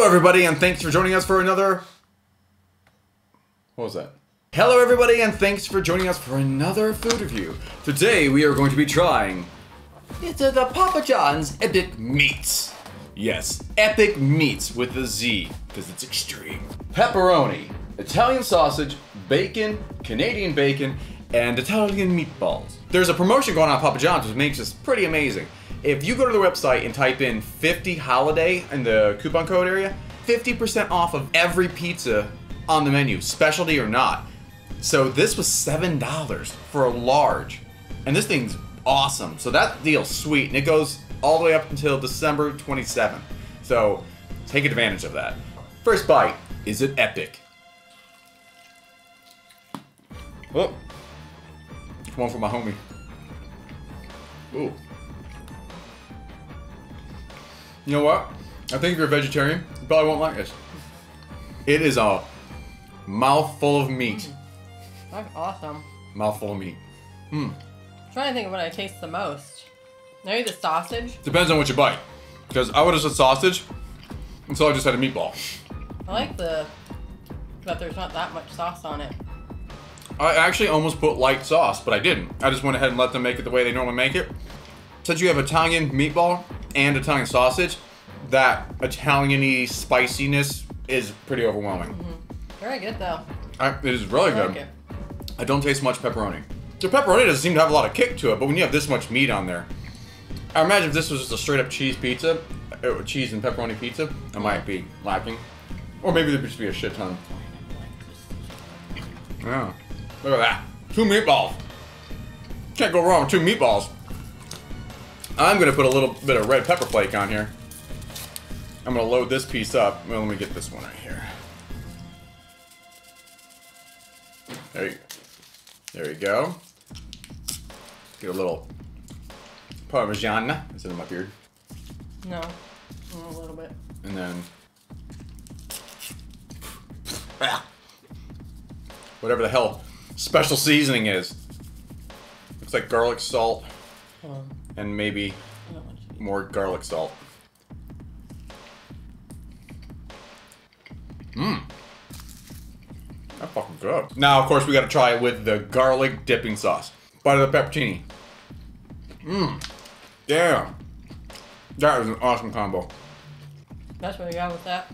Hello, everybody, and thanks for joining us for another... What was that? Hello, everybody, and thanks for joining us for another food review. Today, we are going to be trying... It's the Papa John's Epic Meatz. Yes, Epic Meatz with a Z, because it's extreme. Pepperoni, Italian sausage, bacon, Canadian bacon, and Italian meatballs. There's a promotion going on at Papa John's which makes this pretty amazing. If you go to the website and type in 50 holiday in the coupon code area, 50% off of every pizza on the menu, specialty or not. So this was $7 for a large, and this thing's awesome. So that deal's sweet, and it goes all the way up until December 27th. So take advantage of that. First bite, is it epic? Oh. One for my homie. Ooh. You know what? I think if you're a vegetarian, you probably won't like this. It is a mouthful of meat. That's awesome. Mouthful of meat. I'm trying to think of what I taste the most. Maybe the sausage? Depends on what you bite. Because I would have said sausage until I just had a meatball. I like that there's not that much sauce on it. I actually almost put light sauce, but I didn't. I just went ahead and let them make it the way they normally make it. Since you have Italian meatball and Italian sausage, that Italian-y spiciness is pretty overwhelming. Very good, though. It is really good. Like it. I don't taste much pepperoni. The pepperoni doesn't seem to have a lot of kick to it, but when you have this much meat on there, I imagine if this was just a straight-up cheese pizza, cheese and pepperoni pizza, I might be lacking. Or maybe there'd just be a shit ton. Yeah. Look at that. Two meatballs. Can't go wrong with two meatballs. I'm going to put a little bit of red pepper flake on here. I'm going to load this piece up. Well, let me get this one right here. There you go. Get a little Parmesan. Is it in my beard? No. A little bit. And then... whatever the hell special seasoning is. Looks like garlic salt and maybe more garlic salt. That's fucking good. Now, of course, we gotta try it with the garlic dipping sauce. Bite of the pepperoni. Damn. That was an awesome combo. That's what we got with that.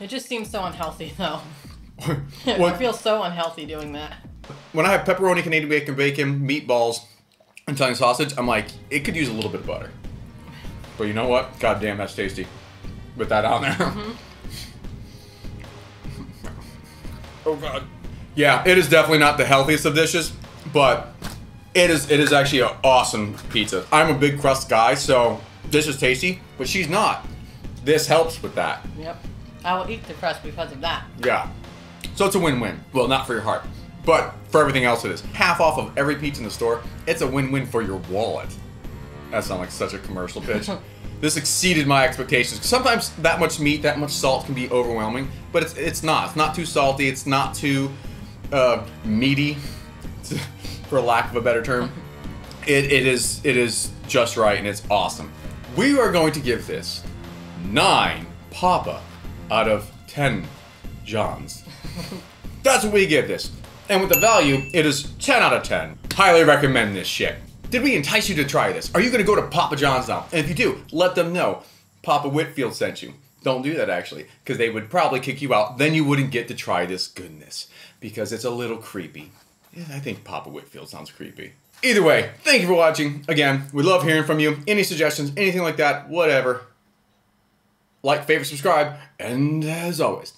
It just seems so unhealthy, though. I feel so unhealthy doing that. When I have pepperoni, Canadian bacon, meatballs, and Italian sausage, I'm like, it could use a little bit of butter. But you know what? God damn, that's tasty. With that on there. Oh god. Yeah, it is definitely not the healthiest of dishes, but it is actually an awesome pizza. I'm a big crust guy, so this is tasty, but she's not. This helps with that. Yep. I will eat the crust because of that. Yeah. So it's a win-win. Well, not for your heart, but for everything else it is. Half off of every pizza in the store. It's a win-win for your wallet. That sounds like such a commercial pitch. This exceeded my expectations. Sometimes that much meat, that much salt can be overwhelming, but it's not. It's not too salty. It's not too meaty, for lack of a better term. It is just right, and it's awesome. We are going to give this 9 Papa out of 10 John's. That's what we give this. And with the value, it is 10 out of 10. Highly recommend this shit. Did we entice you to try this? Are you gonna go to Papa John's now? And if you do, let them know Papa Whitfield sent you. Don't do that, actually, because they would probably kick you out. Then you wouldn't get to try this goodness, because it's a little creepy. Yeah, I think Papa Whitfield sounds creepy. Either way, thank you for watching. Again, we love hearing from you. Any suggestions, anything like that, whatever. Like, favorite, subscribe, and as always,